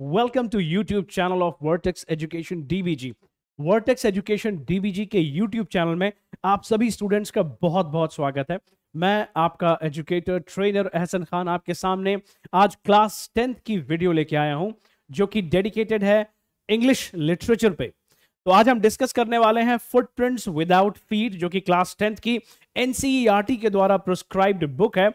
Welcome to YouTube channel of Vertex Education DBG. Vertex Education DBG के YouTube channel में आप सभी students का बहुत बहुत स्वागत है। मैं आपका एजुकेटर ट्रेनर एहसन खान आपके सामने आज क्लास 10th की वीडियो लेके आया हूं जो कि डेडिकेटेड है इंग्लिश लिटरेचर पे। तो आज हम डिस्कस करने वाले हैं फुटप्रिंट्स विदाउट फीट, जो कि क्लास 10th की एनसीईआरटी के द्वारा प्रिस्क्राइब्ड बुक है।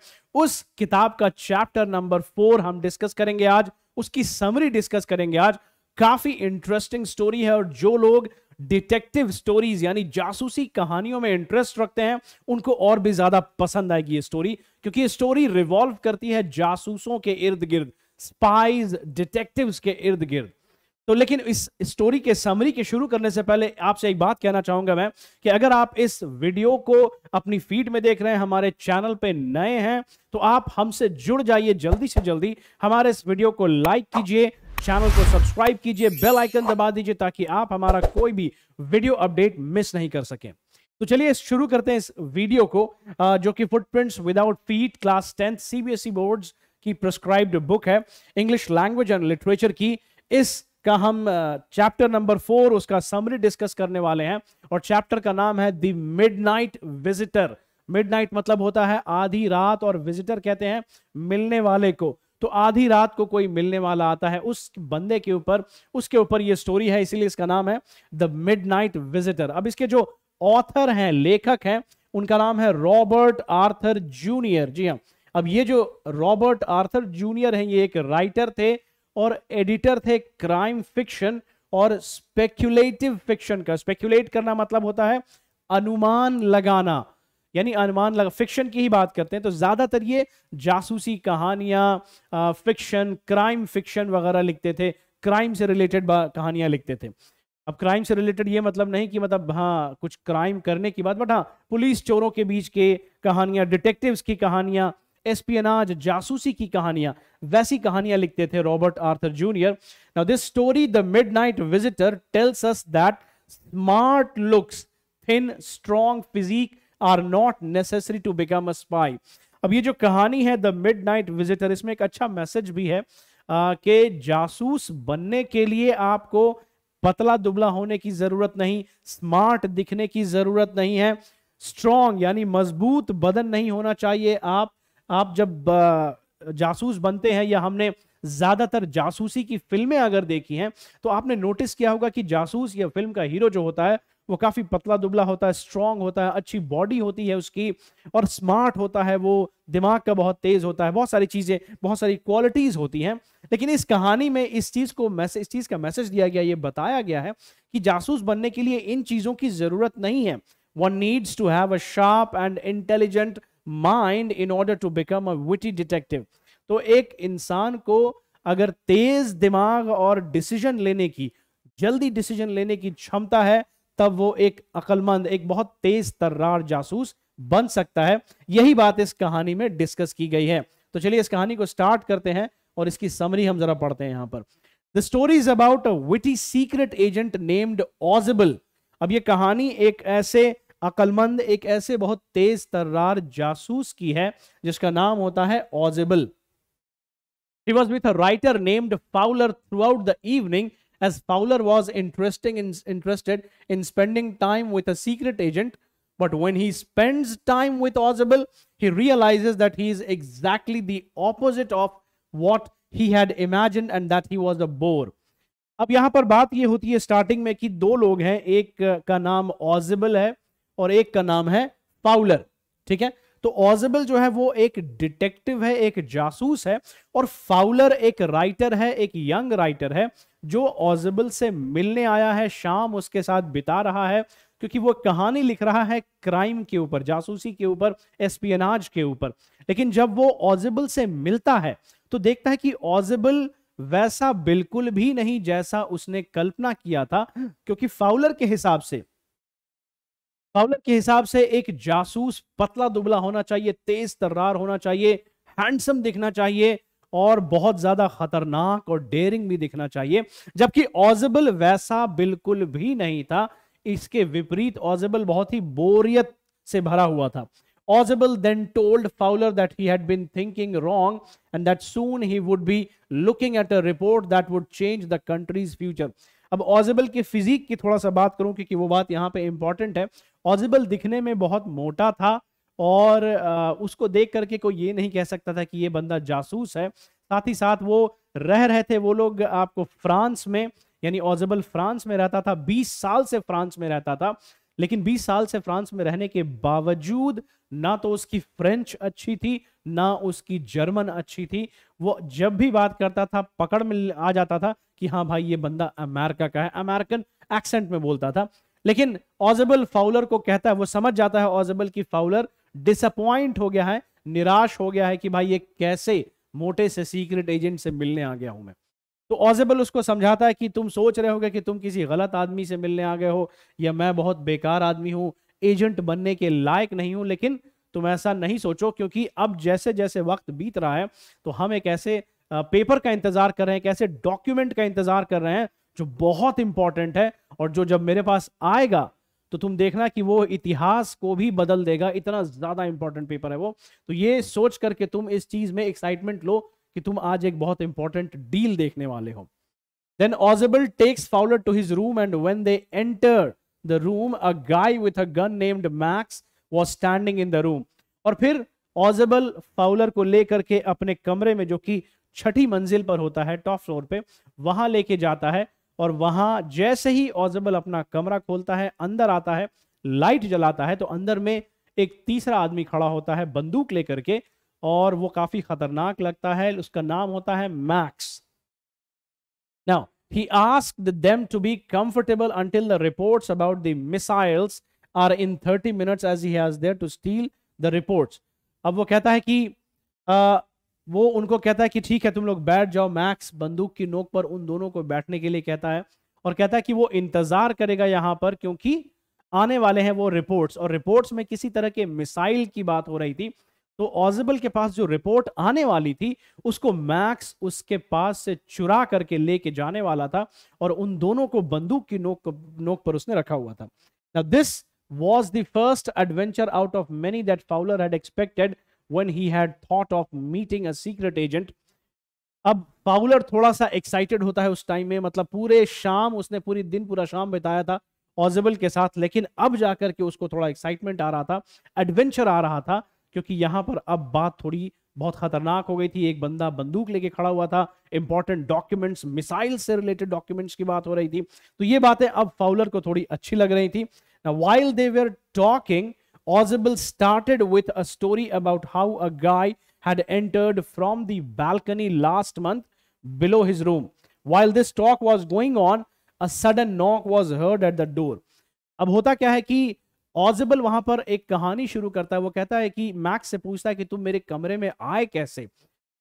उस किताब का चैप्टर नंबर 4 हम डिस्कस करेंगे आज, उसकी समरी डिस्कस करेंगे आज। काफी इंटरेस्टिंग स्टोरी है और जो लोग डिटेक्टिव स्टोरीज यानी जासूसी कहानियों में इंटरेस्ट रखते हैं उनको और भी ज्यादा पसंद आएगी ये स्टोरी, क्योंकि ये स्टोरी रिवॉल्व करती है जासूसों के इर्द गिर्द, स्पाइज डिटेक्टिव्स के इर्द गिर्द। तो लेकिन इस स्टोरी के समरी के शुरू करने से पहले आपसे एक बात कहना चाहूंगा मैं कि अगर आप इस वीडियो को अपनी फीड में देख रहे हैं, हमारे चैनल पे नए हैं, तो आप हमसे जुड़ जाइए जल्दी से जल्दी। हमारे इस वीडियो को लाइक कीजिए, चैनल को सब्सक्राइब कीजिए, बेल आइकन दबा दीजिए ताकि आप हमारा कोई भी वीडियो अपडेट मिस नहीं कर सकें। तो चलिए शुरू करते हैं इस वीडियो को, जो कि footprints without feet class 10 CBSE board की प्रिस्क्राइब्ड बुक है इंग्लिश लैंग्वेज एंड लिटरेचर की। इस का हम चैप्टर नंबर 4 उसका समरी डिस्कस करने वाले हैं और चैप्टर का नाम है द मिडनाइट विजिटर। मिडनाइट मतलब होता है आधी रात और विजिटर कहते हैं मिलने वाले को। तो आधी रात को कोई मिलने वाला आता है उस बंदे के ऊपर, उसके ऊपर ये स्टोरी है, इसीलिए इसका नाम है द मिडनाइट विजिटर। अब इसके जो ऑथर हैं, लेखक हैं, उनका नाम है रॉबर्ट आर्थर जूनियर। जी हाँ, अब ये जो रॉबर्ट आर्थर जूनियर हैं ये एक राइटर थे और एडिटर थे क्राइम फिक्शन और स्पेक्युलेटिव फिक्शन का। स्पेक्युलेट करना मतलब होता है अनुमान लगाना, यानी अनुमान लगा, फिक्शन की ही बात करते हैं। तो ज्यादातर ये जासूसी कहानियां, फिक्शन, क्राइम फिक्शन वगैरह लिखते थे, क्राइम से रिलेटेड कहानियां लिखते थे। अब क्राइम से रिलेटेड ये मतलब नहीं कि मतलब हाँ कुछ क्राइम करने की बात, बट हाँ पुलिस चोरों के बीच के कहानियां, डिटेक्टिव्स की कहानियां, एस्पियनाज, जासूसी की कहानियां, वैसी कहानियां लिखते थे Robert Arthur junior. Now this story the midnight visitor tells us that smart looks, thin, strong physique are not necessary to become a spy. अब ये जो कहानी है द मिडनाइट विजिटर, इसमें एक अच्छा मैसेज भी है कि जासूस बनने के लिए आपको पतला दुबला होने की जरूरत नहीं, स्मार्ट दिखने की जरूरत नहीं है, स्ट्रॉन्ग यानी मजबूत बदन नहीं होना चाहिए। आप जब जासूस बनते हैं, या हमने ज्यादातर जासूसी की फिल्में अगर देखी हैं तो आपने नोटिस किया होगा कि जासूस या फिल्म का हीरो जो होता है वो काफी पतला दुबला होता है, स्ट्रांग होता है, अच्छी बॉडी होती है उसकी और स्मार्ट होता है, वो दिमाग का बहुत तेज होता है, बहुत सारी चीजें, बहुत सारी क्वालिटीज होती हैं। लेकिन इस कहानी में इस चीज का मैसेज दिया गया, ये बताया गया है कि जासूस बनने के लिए इन चीजों की जरूरत नहीं है। One needs to have a sharp and intelligent mind in order to become a witty detective. तो एक इंसान को अगर तेज दिमाग और डिसीजन लेने की, जल्दी डिसीजन लेने की क्षमता है तब वो एक अक्लमंद, एक बहुत तेज तर्रार जासूस बन सकता है। यही बात इस कहानी में डिस्कस की गई है। तो चलिए इस कहानी को स्टार्ट करते हैं और इसकी समरी हम जरा पढ़ते हैं। यहां पर the story is about a witty secret agent named Ausable. अब ये कहानी एक ऐसे अक्लमंद, एक ऐसे बहुत तेज तर्रार जासूस की है जिसका नाम होता है ऑजेबल। He was with a writer named Fowler throughout the evening, as Fowler was interested in spending time with a secret agent. But when he spends time with Ausable, he realizes that he is exactly the opposite of what he had imagined and that he was a bore. अब यहाँ पर बात ये होती है starting में कि दो लोग हैं, एक का नाम ऑजेबल है और एक का नाम है फाउलर, ठीक है। तो ऑजेबल जो है वो एक डिटेक्टिव है, एक जासूस है, और फाउलर एक राइटर है, एक यंग राइटर है जो ऑजेबल से मिलने आया है, शाम उसके साथ बिता रहा है क्योंकि वो कहानी लिख रहा है क्राइम के ऊपर, जासूसी के ऊपर, एस्पियनाज के ऊपर। लेकिन जब वो ऑजेबल से मिलता है तो देखता है कि ऑजेबल वैसा बिल्कुल भी नहीं जैसा उसने कल्पना किया था, क्योंकि फाउलर के हिसाब से एक जासूस पतला दुबला होना चाहिए, तेज तर्रार होना चाहिए, हैंडसम दिखना चाहिए और बहुत ज्यादा खतरनाक और डेयरिंग भी दिखना चाहिए, जबकि ऑजेबल वैसा बिल्कुल भी नहीं था। इसके विपरीत ऑजेबल बहुत ही बोरियत से भरा हुआ था। Ausable then told Fowler that he had been thinking wrong and that soon he would be looking at a report that would change the country's future. अब Ausable के फिजिक की थोड़ा सा बात करूं क्योंकि वो बात यहाँ पे इम्पॉर्टेंट है। Ausable दिखने में बहुत मोटा था और उसको देख करके कोई ये नहीं कह सकता था कि ये बंदा जासूस है। साथ ही साथ वो रह रहे थे वो लोग आपको फ्रांस में, यानी Ausable फ्रांस में रहता था, 20 साल से फ्रांस में रहता था। लेकिन 20 साल से फ्रांस में रहने के बावजूद ना तो उसकी फ्रेंच अच्छी थी ना उसकी जर्मन अच्छी थी। वो जब भी बात करता था पकड़ में आ जाता था कि हाँ भाई ये बंदा अमेरिका का है, अमेरिकन एक्सेंट में बोलता था। लेकिन Ausable फाउलर को कहता है, वो समझ जाता है Ausable की फाउलर डिसअपॉइंट हो गया है, निराश हो गया है कि भाई ये कैसे मोटे से सीक्रेट एजेंट से मिलने आ गया हूं मैं। तो Ausable उसको समझाता है कि तुम सोच रहे होगे कि तुम किसी गलत आदमी से मिलने आ गए हो या मैं बहुत बेकार आदमी हूं, एजेंट बनने के लायक नहीं हूं, लेकिन तुम ऐसा नहीं सोचो क्योंकि अब जैसे जैसे वक्त बीत रहा है तो हम एक ऐसे पेपर का इंतजार कर रहे हैं, एक ऐसे डॉक्यूमेंट का इंतजार कर रहे हैं जो बहुत इंपॉर्टेंट है और जो जब मेरे पास आएगा तो तुम देखना कि वो इतिहास को भी बदल देगा, इतना ज्यादा इंपॉर्टेंट पेपर है वो। तो ये सोच करके तुम इस चीज में एक्साइटमेंट लो कि तुम आज एक बहुत इंपॉर्टेंट डील देखने वाले हो। Then Ausable takes Fowler to his room and when they enter the room, a guy with a gun named Max was standing in the room। और फिर Ausable Fowler को लेकर के अपने कमरे में, जो कि छठी मंजिल पर होता है, टॉप फ्लोर पे, वहां लेके जाता है और वहां जैसे ही Ausable अपना कमरा खोलता है, अंदर आता है, लाइट जलाता है तो अंदर में एक तीसरा आदमी खड़ा होता है बंदूक लेकर के और वो काफी खतरनाक लगता है। उसका नाम होता है Max. Now he asked them to be comfortable until the reports about the missiles are in 30 minutes as he has there to steal the reports. अब वो कहता है कि वो उनको कहता है कि ठीक है तुम लोग बैठ जाओ। मैक्स बंदूक की नोक पर उन दोनों को बैठने के लिए कहता है और कहता है कि वो इंतजार करेगा यहाँ पर क्योंकि आने वाले हैं वो रिपोर्ट्स और रिपोर्ट्स में किसी तरह के मिसाइल की बात हो रही थी। तो Ausable के पास जो रिपोर्ट आने वाली थी उसको मैक्स उसके पास से चुरा करके लेके जाने वाला था और उन दोनों को बंदूक की नोक पर उसने रखा हुआ था। Now this was the first adventure out of many that Fowler had expected when he had thought of meeting a secret agent। अब Fowler थोड़ा सा एक्साइटेड होता है उस टाइम में, मतलब पूरे शाम उसने पूरी दिन पूरा शाम बिताया था Ausable के साथ, लेकिन अब जाकर के उसको थोड़ा एक्साइटमेंट आ रहा था, एडवेंचर आ रहा था क्योंकि यहां पर अब बात थोड़ी बहुत खतरनाक हो गई थी। एक बंदा बंदूक लेके खड़ा हुआ था, इंपॉर्टेंट डॉक्यूमेंट्स, मिसाइल से रिलेटेड डॉक्यूमेंट्स की बात हो रही थी। तो ये बातें अब फाउलर को थोड़ी अच्छी लग रही थी। Now while they were talking, Ausable started with a story about how a guy had entered from the balcony last month below his room. While this talk was going on, a sudden knock was heard at the door. अब होता क्या है कि Ausable वहां पर एक कहानी शुरू करता है। वो कहता है कि मैक्स से पूछता है कि तुम मेरे कमरे में आए कैसे,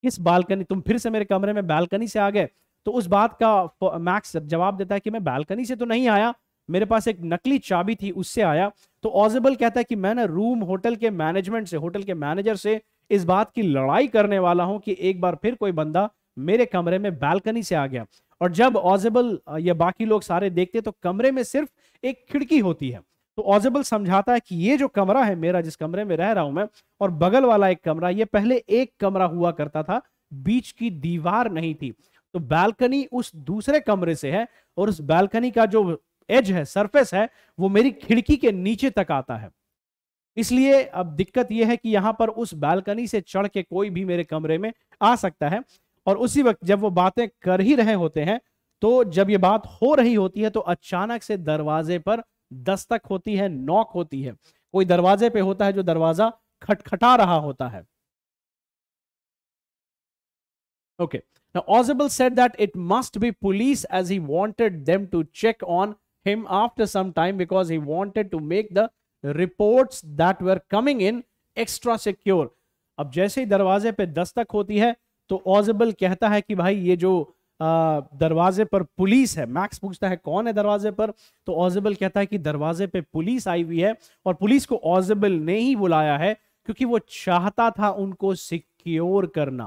किस बालकनी, तुम फिर से मेरे कमरे में बालकनी से आ गए। तो उस बात का मैक्स जवाब देता है कि मैं बालकनी से तो नहीं आया, मेरे पास एक नकली चाबी थी उससे आया। तो Ausable कहता है कि मैं ना रूम होटल के मैनेजमेंट से, होटल के मैनेजर से इस बात की लड़ाई करने वाला हूं कि एक बार फिर कोई बंदा मेरे कमरे में बालकनी से आ गया। और जब Ausable या बाकी लोग सारे देखते तो कमरे में सिर्फ एक खिड़की होती है। तो Ausable समझाता है कि ये जो कमरा है मेरा, जिस कमरे में रह रहा हूं मैं, और बगल वाला एक कमरा, ये पहले एक कमरा हुआ करता था, बीच की दीवार नहीं थी। तो बालकनी उस दूसरे कमरे से है और उस बालकनी का जो एज है, सरफेस है, वो मेरी खिड़की के नीचे तक आता है। इसलिए अब दिक्कत यह है कि यहां पर उस बालकनी से चढ़ के कोई भी मेरे कमरे में आ सकता है। और उसी वक्त जब वो बातें कर ही रहे होते हैं, तो जब ये बात हो रही होती है तो अचानक से दरवाजे पर दस्तक होती है, नॉक होती है। कोई दरवाजे पे होता है जो दरवाजा खटखटा रहा होता है। Okay. Now Ausable said that it must be police as he wanted them to check on him after some time because he wanted to make the reports that were coming in extra secure। अब जैसे ही दरवाजे पे दस्तक होती है तो Ausable कहता है कि भाई ये जो दरवाजे पर पुलिस है, मैक्स पूछता है कौन है दरवाजे पर, तो Ausable कहता है कि दरवाजे पे पुलिस आई हुई है और पुलिस को Ausable ने ही बुलाया है क्योंकि वो चाहता था उनको सिक्योर करना।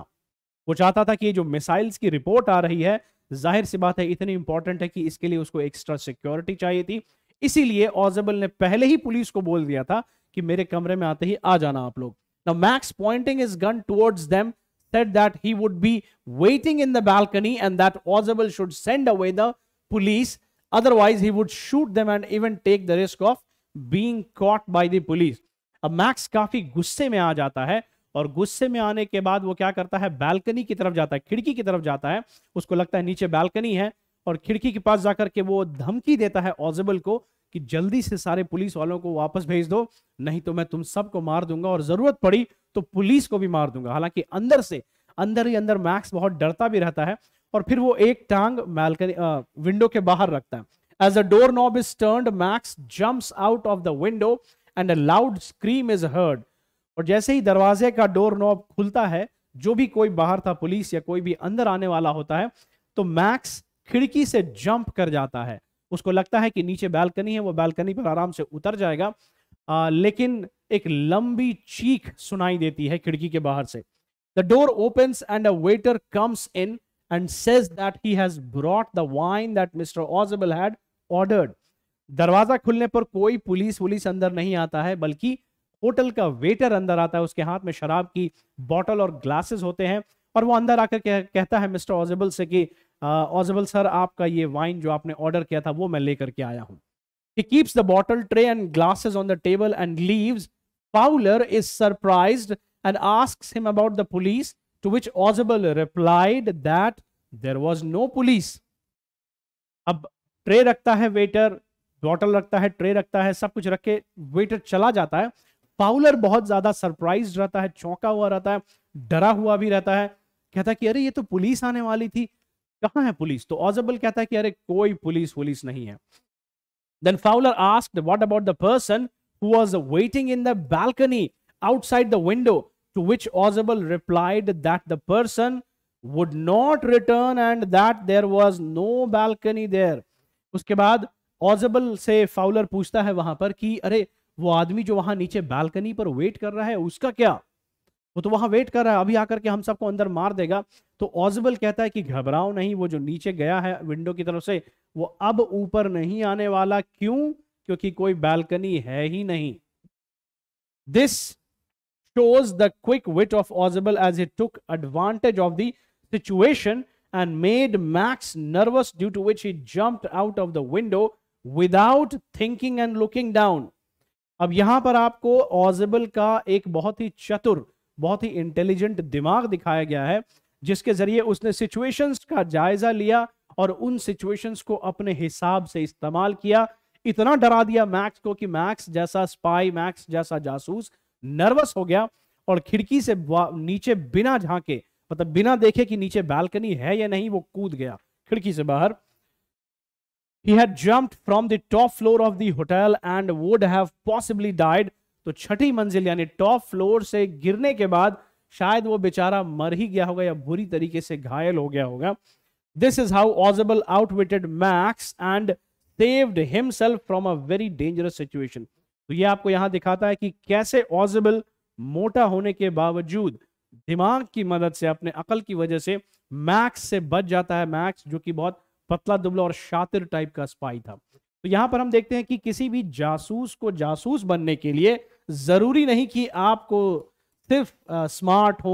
वो चाहता था कि ये जो मिसाइल्स की रिपोर्ट आ रही है, जाहिर सी बात है इतनी इंपॉर्टेंट है कि इसके लिए उसको एक्स्ट्रा सिक्योरिटी चाहिए थी। इसीलिए Ausable ने पहले ही पुलिस को बोल दिया था कि मेरे कमरे में आते ही आ जाना आप लोग। Now Max, pointing his gun towards them, said that he would be waiting in the balcony and that Ausable should send away the police, otherwise he would shoot them and even take the risk of being caught by the police. अब Max काफी गुस्से में आ जाता है और गुस्से में आने के बाद वो क्या करता है, बालकनी की तरफ जाता है, खिड़की की तरफ जाता है। उसको लगता है नीचे बालकनी है और खिड़की के पास जाकर के वो धमकी देता है Ausable को कि जल्दी से सारे पुलिस वालों को वापस भेज दो, नहीं तो मैं तुम सबको मार दूंगा और जरूरत पड़ी तो पुलिस को भी मार दूंगा। हालांकि अंदर से अंदर ही अंदर मैक्स बहुत डरता भी रहता है और फिर वो एक टांग बालकनी विंडो के बाहर रखता है। As the door knob is turned, Max jumps out of the window and a loud scream is heard. और जैसे ही दरवाजे का डोर नॉब खुलता है, जो भी कोई बाहर था, पुलिस या कोई भी अंदर आने वाला होता है, तो मैक्स खिड़की से जंप कर जाता है। उसको लगता है कि नीचे बालकनी है, वो बालकनी पर आराम से उतर जाएगा, लेकिन एक लंबी चीख सुनाई देती है खिड़की के बाहर से। The door opens and a waiter comes in and says that he has brought the wine that Mr. Ausable had ordered. दरवाजा खुलने पर कोई पुलिस अंदर नहीं आता है, बल्कि होटल का वेटर अंदर आता है। उसके हाथ में शराब की बोतल और ग्लासेस होते हैं और वो अंदर आकर कहता है मिस्टर Ausable से कि Ausable सर, आपका ये वाइन जो आपने ऑर्डर किया था वो मैं लेकर के आया हूं। He keeps the bottle, tray and glasses on the table and leaves. Fowler is surprised and asks him about the police, to which Ausable replied that there was no police. अब tray रखता है waiter, bottle रखता है, tray रखता है, सब कुछ रख के वेटर चला जाता है। Fowler बहुत ज्यादा सरप्राइज रहता है, चौंका हुआ रहता है, डरा हुआ भी रहता है। कहता है कि अरे ये तो पुलिस आने वाली थी, कहाँ है पुलिस? तो Ausable कहता है कि अरे कोई पुलिस नहीं है। Then Fowler asked, what about the person who was waiting in the balcony outside the window? To which Ausable replied that the person would not return and that there was no balcony there. उसके बाद Ausable से Fowler पूछता है वहां पर कि अरे वो आदमी जो वहां नीचे बालकनी पर वेट कर रहा है उसका क्या? वो तो वहां वेट कर रहा है, अभी आकर के हम सबको अंदर मार देगा। तो Ausable कहता है कि घबराओ नहीं, वो जो नीचे गया है विंडो की तरफ से वो अब ऊपर नहीं आने वाला। क्यों? क्योंकि कोई बालकनी है ही नहीं। This shows the quick wit of Ausable as he took advantage of the situation and made Max nervous, due to which he jumped out of the window without thinking and looking down. अब यहाँ पर आपको Ausable का एक बहुत ही चतुर, बहुत ही intelligent दिमाग दिखाया गया है, जिसके जरिए उसने सिचुएशंस का जायजा लिया और उन सिचुएशंस को अपने हिसाब से इस्तेमाल किया। इतना डरा दिया मैक्स को कि मैक्स जैसा स्पाई, मैक्स जैसा जासूस नर्वस हो गया और खिड़की से नीचे बिना झांके, मतलब बिना देखे कि नीचे बालकनी है या नहीं, वो कूद गया खिड़की से बाहर। He had jumped from the top floor of the hotel and would have possibly died. तो छठी मंजिल यानी टॉप फ्लोर से गिरने के बाद शायद वो बेचारा मर ही गया होगा या बुरी तरीके से घायल हो गया होगा। This is how Ausable outwitted Max and saved himself from a very dangerous situation. तो ये आपको यहाँ दिखाता है कि कैसे Ausable मोटा होने के बावजूद दिमाग की मदद से, अपने अकल की वजह से मैक्स से बच जाता है। मैक्स जो कि बहुत पतला दुबला और शातिर टाइप का स्पाई था। तो यहाँ पर हम देखते हैं कि किसी भी जासूस को जासूस बनने के लिए जरूरी नहीं कि आपको सिर्फ स्मार्ट हो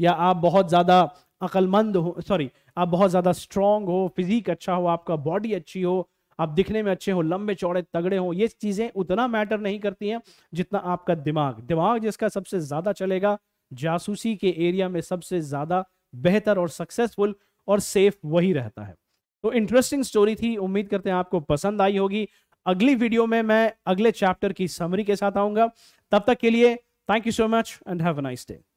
या आप बहुत ज्यादा अकलमंद हो, सॉरी आप बहुत ज्यादा स्ट्रांग हो, फिजिक अच्छा हो, आपका बॉडी अच्छी हो, आप दिखने में अच्छे हो, लंबे चौड़े तगड़े हो। ये चीजें उतना मैटर नहीं करती हैं जितना आपका दिमाग जिसका सबसे ज्यादा चलेगा, जासूसी के एरिया में सबसे ज्यादा बेहतर और सक्सेसफुल और सेफ वही रहता है। तो इंटरेस्टिंग स्टोरी थी, उम्मीद करते हैं आपको पसंद आई होगी। अगली वीडियो में मैं अगले चैप्टर की समरी के साथ आऊंगा। तब तक के लिए thank you so much and have a nice day.